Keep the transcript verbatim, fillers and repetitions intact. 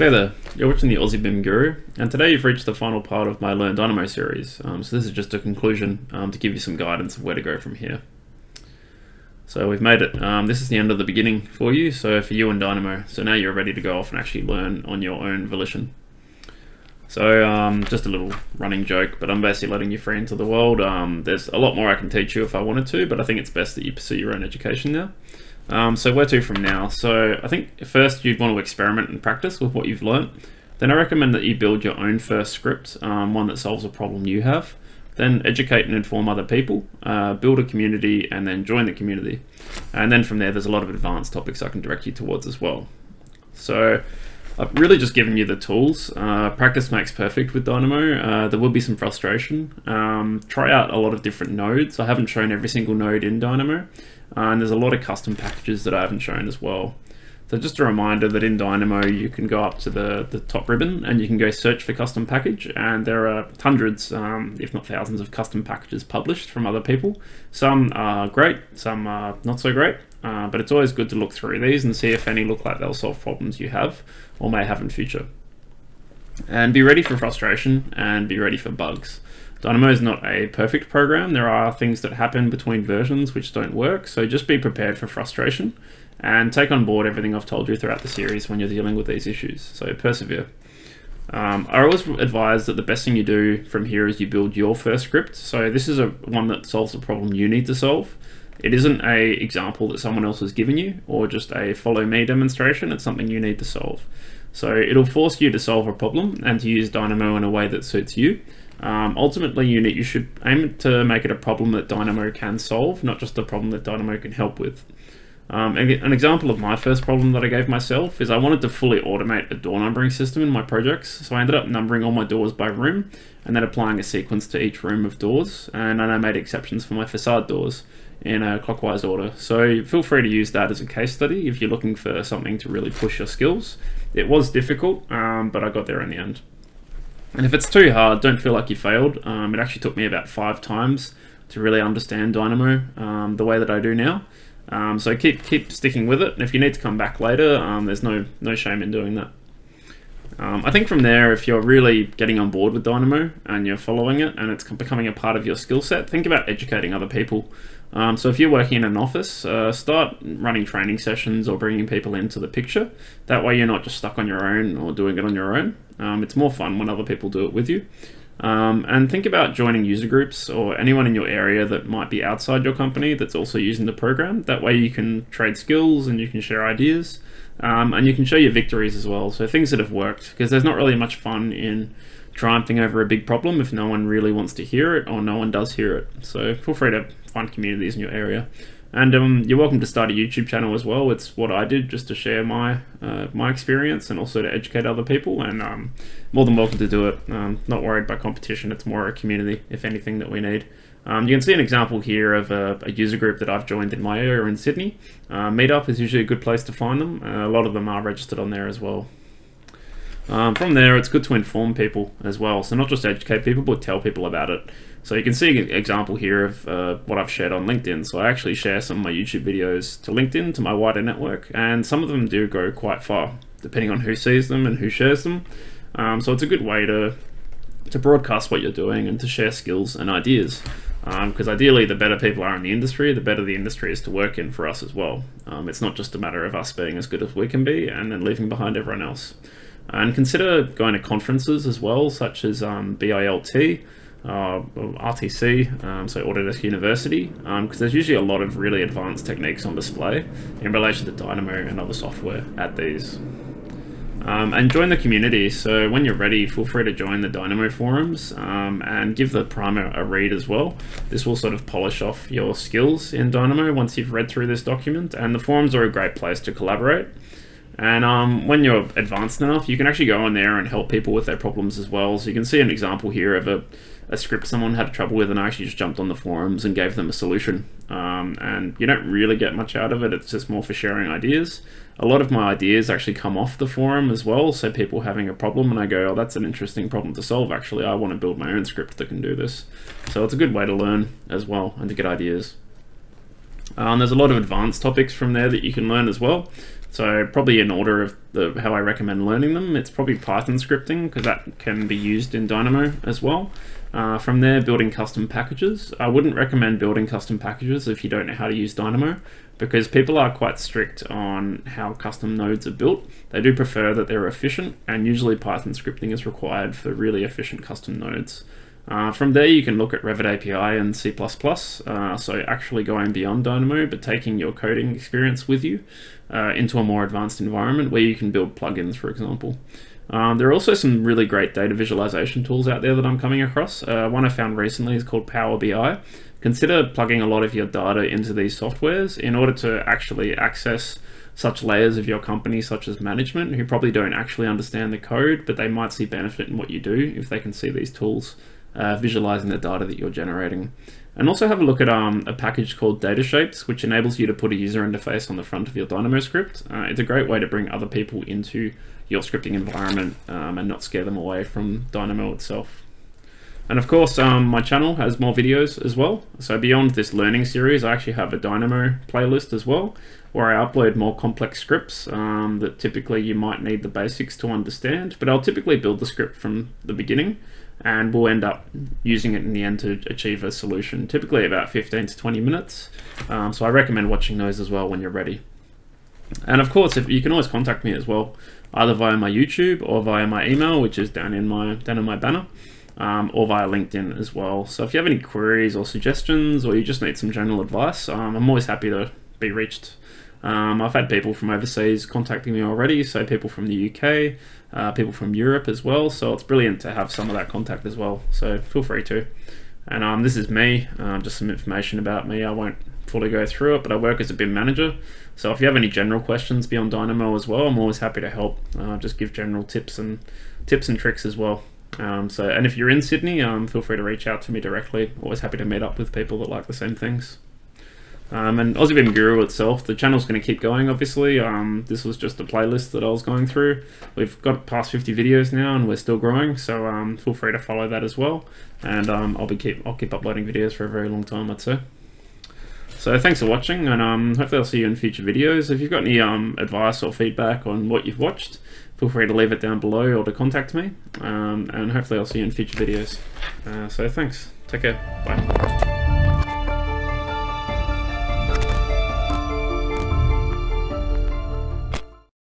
G'day there, you're watching the Aussie B I M Guru, and today you've reached the final part of my Learn Dynamo series, um, so this is just a conclusion um, to give you some guidance of where to go from here. So we've made it, um, this is the end of the beginning for you, so for you and Dynamo, so now you're ready to go off and actually learn on your own volition. So um, just a little running joke, but I'm basically letting you free into the world. Um, there's a lot more I can teach you if I wanted to, but I think it's best that you pursue your own education now. Um, so where to from now? So I think first you'd want to experiment and practice with what you've learnt. Then I recommend that you build your own first script, um, one that solves a problem you have. Then educate and inform other people, uh, build a community, and then join the community. And then from there, there's a lot of advanced topics I can direct you towards as well. So I've really just given you the tools. Uh, practice makes perfect with Dynamo. Uh, there will be some frustration. Um, try out a lot of different nodes. I haven't shown every single node in Dynamo. Uh, and there's a lot of custom packages that I haven't shown as well. So just a reminder that in Dynamo, you can go up to the, the top ribbon and you can go search for custom package. And there are hundreds, um, if not thousands of custom packages published from other people. Some are great, some are not so great, uh, but it's always good to look through these and see if any look like they'll solve problems you have or may have in future. And be ready for frustration and be ready for bugs. Dynamo is not a perfect program. There are things that happen between versions which don't work, so just be prepared for frustration and take on board everything I've told you throughout the series when you're dealing with these issues, so persevere. Um, I always advise that the best thing you do from here is you build your first script. So this is a one that solves a problem you need to solve. It isn't an example that someone else has given you or just a follow me demonstration, it's something you need to solve. So it'll force you to solve a problem and to use Dynamo in a way that suits you. Um, ultimately, you, need, you should aim to make it a problem that Dynamo can solve, not just a problem that Dynamo can help with. Um, an example of my first problem that I gave myself is I wanted to fully automate a door numbering system in my projects. So I ended up numbering all my doors by room and then applying a sequence to each room of doors. And then I made exceptions for my facade doors in a clockwise order. So feel free to use that as a case study if you're looking for something to really push your skills. It was difficult, um, but I got there in the end. And if it's too hard, don't feel like you failed. Um, it actually took me about five times to really understand Dynamo um, the way that I do now. Um, so keep keep sticking with it. And if you need to come back later, um, there's no, no shame in doing that. Um, I think from there, if you're really getting on board with Dynamo and you're following it and it's becoming a part of your skill set, think about educating other people. Um, so if you're working in an office, uh, start running training sessions or bringing people into the picture. That way you're not just stuck on your own or doing it on your own. Um, it's more fun when other people do it with you. Um, and think about joining user groups or anyone in your area that might be outside your company that's also using the program. That way you can trade skills and you can share ideas. Um, and you can show your victories as well, so things that have worked, because there's not really much fun in triumphing over a big problem if no one really wants to hear it or no one does hear it. So feel free to find communities in your area. And um, you're welcome to start a YouTube channel as well. It's what I did just to share my uh, my experience and also to educate other people, and um, more than welcome to do it. Um, not worried by competition, it's more a community, if anything, that we need. Um, you can see an example here of a, a user group that I've joined in my area in Sydney. Uh, Meetup is usually a good place to find them. Uh, a lot of them are registered on there as well. Um, from there, it's good to inform people as well. So not just educate people, but tell people about it. So you can see an example here of uh, what I've shared on LinkedIn. So I actually share some of my YouTube videos to LinkedIn, to my wider network, and some of them do go quite far, depending on who sees them and who shares them. Um, so it's a good way to, to broadcast what you're doing and to share skills and ideas. Because um, ideally, the better people are in the industry, the better the industry is to work in for us as well. Um, it's not just a matter of us being as good as we can be and then leaving behind everyone else. And consider going to conferences as well, such as um, B I L T, uh, R T C, um, so Autodesk University, because um, there's usually a lot of really advanced techniques on display in relation to Dynamo and other software at these. Um, and join the community, so when you're ready, feel free to join the Dynamo forums um, and give the primer a read as well. This will sort of polish off your skills in Dynamo once you've read through this document, and the forums are a great place to collaborate. And um, when you're advanced enough, you can actually go in there and help people with their problems as well. So you can see an example here of a, a script someone had trouble with, and I actually just jumped on the forums and gave them a solution. Um, and you don't really get much out of it, it's just more for sharing ideas. A lot of my ideas actually come off the forum as well, so people having a problem and I go, oh, that's an interesting problem to solve actually, I want to build my own script that can do this. So it's a good way to learn as well and to get ideas. Um, there's a lot of advanced topics from there that you can learn as well. So probably in order of the, how I recommend learning them, it's probably Python scripting, because that can be used in Dynamo as well. Uh, from there, building custom packages. I wouldn't recommend building custom packages if you don't know how to use Dynamo, because people are quite strict on how custom nodes are built. They do prefer that they're efficient, and usually Python scripting is required for really efficient custom nodes. Uh, from there, you can look at Revit A P I and C plus plus, uh, so actually going beyond Dynamo, but taking your coding experience with you uh, into a more advanced environment where you can build plugins, for example. Um, there are also some really great data visualization tools out there that I'm coming across. Uh, one I found recently is called Power B I. Consider plugging a lot of your data into these softwares in order to actually access such layers of your company, such as management, who probably don't actually understand the code, but they might see benefit in what you do if they can see these tools uh, visualizing the data that you're generating. And also have a look at um, a package called DataShapes, which enables you to put a user interface on the front of your Dynamo script. Uh, it's a great way to bring other people into your scripting environment um, and not scare them away from Dynamo itself. And of course, um, my channel has more videos as well. So beyond this learning series, I actually have a Dynamo playlist as well, where I upload more complex scripts um, that typically you might need the basics to understand, but I'll typically build the script from the beginning and we'll end up using it in the end to achieve a solution, typically about fifteen to twenty minutes. Um, so I recommend watching those as well when you're ready. And of course, if you can always contact me as well, either via my YouTube or via my email, which is down in my, down in my banner. Um, or via LinkedIn as well. So if you have any queries or suggestions, or you just need some general advice, um, I'm always happy to be reached. Um, I've had people from overseas contacting me already, so people from the U K, uh, people from Europe as well, so it's brilliant to have some of that contact as well, so feel free to. And um, this is me, uh, just some information about me. I won't fully go through it, but I work as a B I M manager, so if you have any general questions beyond Dynamo as well, I'm always happy to help, uh, just give general tips and tips and tricks as well. Um, so, and if you're in Sydney, um, feel free to reach out to me directly. Always happy to meet up with people that like the same things. Um, and Aussie B I M Guru itself, the channel's going to keep going, obviously. Um, this was just a playlist that I was going through. We've got past fifty videos now, and we're still growing. So um, feel free to follow that as well. And um, I'll be keep I'll keep uploading videos for a very long time, I'd say. So thanks for watching, and um, hopefully I'll see you in future videos. If you've got any um, advice or feedback on what you've watched, feel free to leave it down below or to contact me. Um, and hopefully I'll see you in future videos. Uh, so thanks, take care, bye.